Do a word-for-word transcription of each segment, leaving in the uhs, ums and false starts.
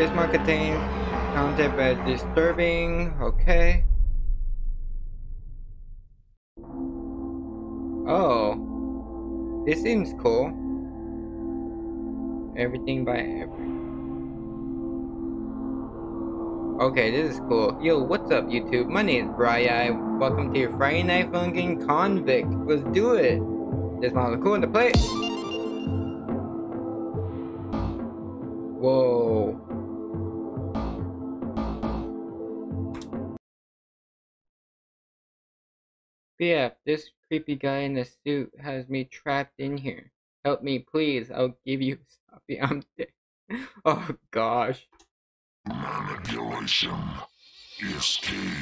This one contains content but disturbing. Okay. Oh, this seems cool. Everything by every. Okay, this is cool. Yo, what's up, YouTube? My name is Bryai. Welcome to your Friday Night Funkin' Convict. Let's do it. This one looks cool in the play. Whoa. P F, this creepy guy in a suit has me trapped in here. Help me, please. I'll give you something. I'm dead. Oh, gosh. Manipulation is key.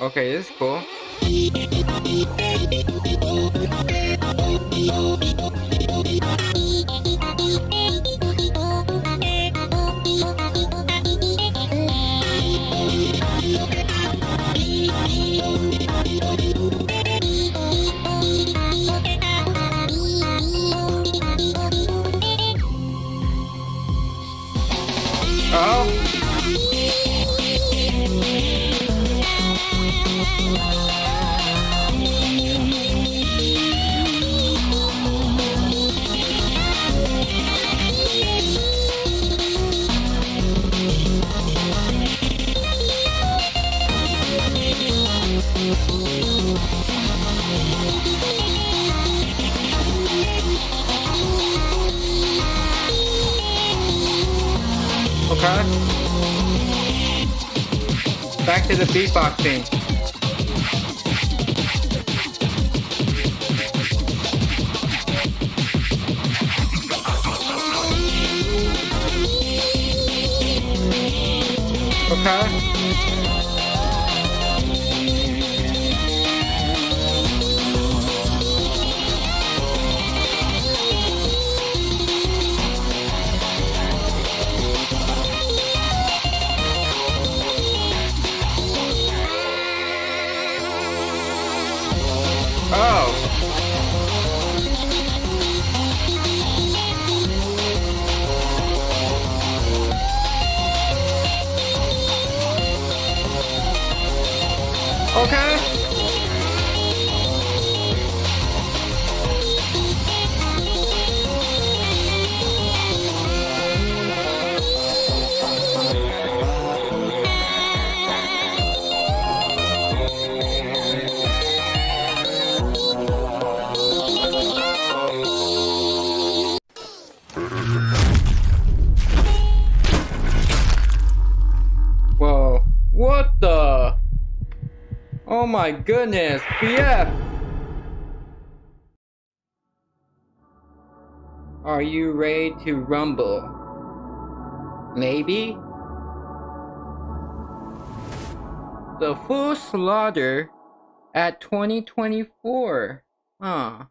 Okay, this is cool. Back to the beatboxing. Oh my goodness, P F! Are you ready to rumble? Maybe? The full slaughter at twenty twenty-four. Huh.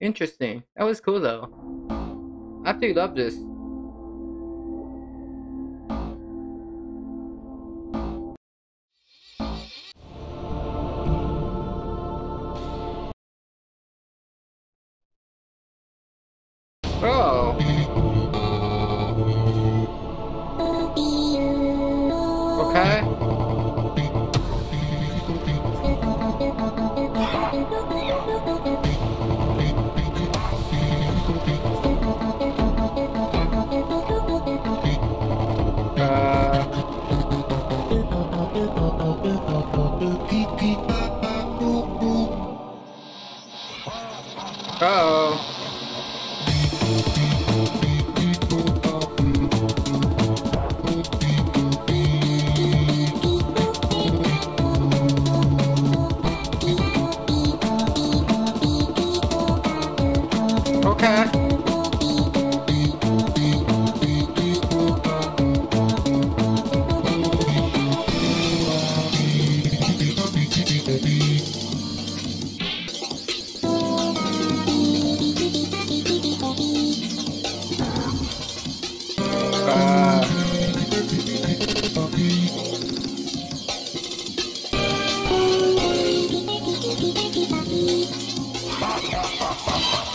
Interesting. That was cool though. I absolutely love this. Oh. Okay. Uh. Uh-oh.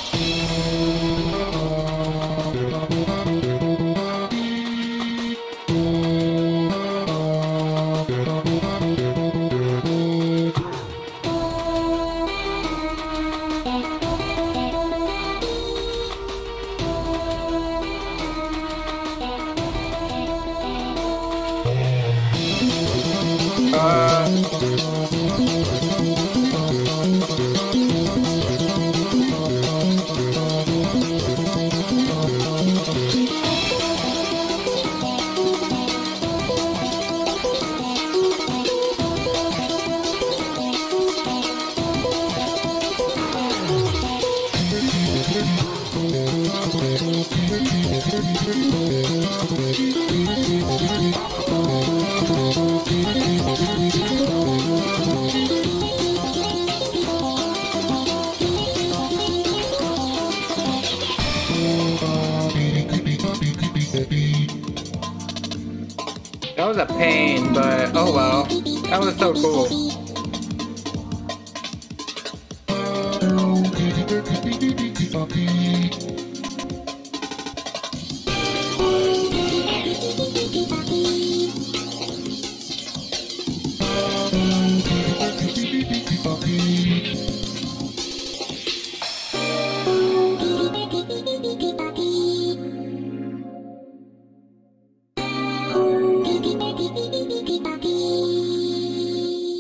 Thank you. That was a pain, but oh well. That was so cool.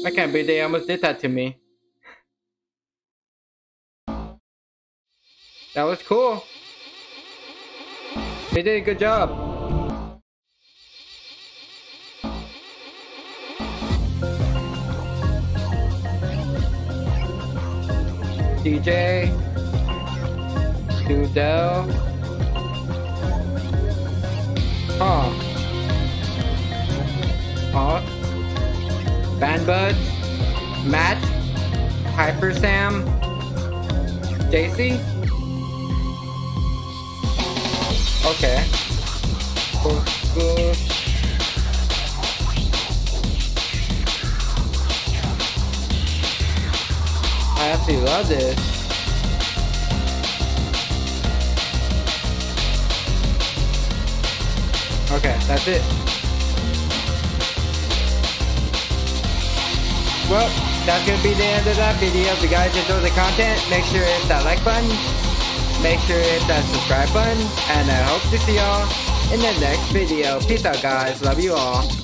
I can't believe they almost did that to me. That was cool. They did a good job. D J Dude-L. Huh. Huh. Banbuds, Matt, Hypersam, J C. Okay. Cool, cool. I absolutely love this. Okay, that's it. Well, that's going to be the end of that video. If you guys enjoy the content, make sure to hit that like button. Make sure to hit that subscribe button. And I hope to see y'all in the next video. Peace out, guys. Love you all.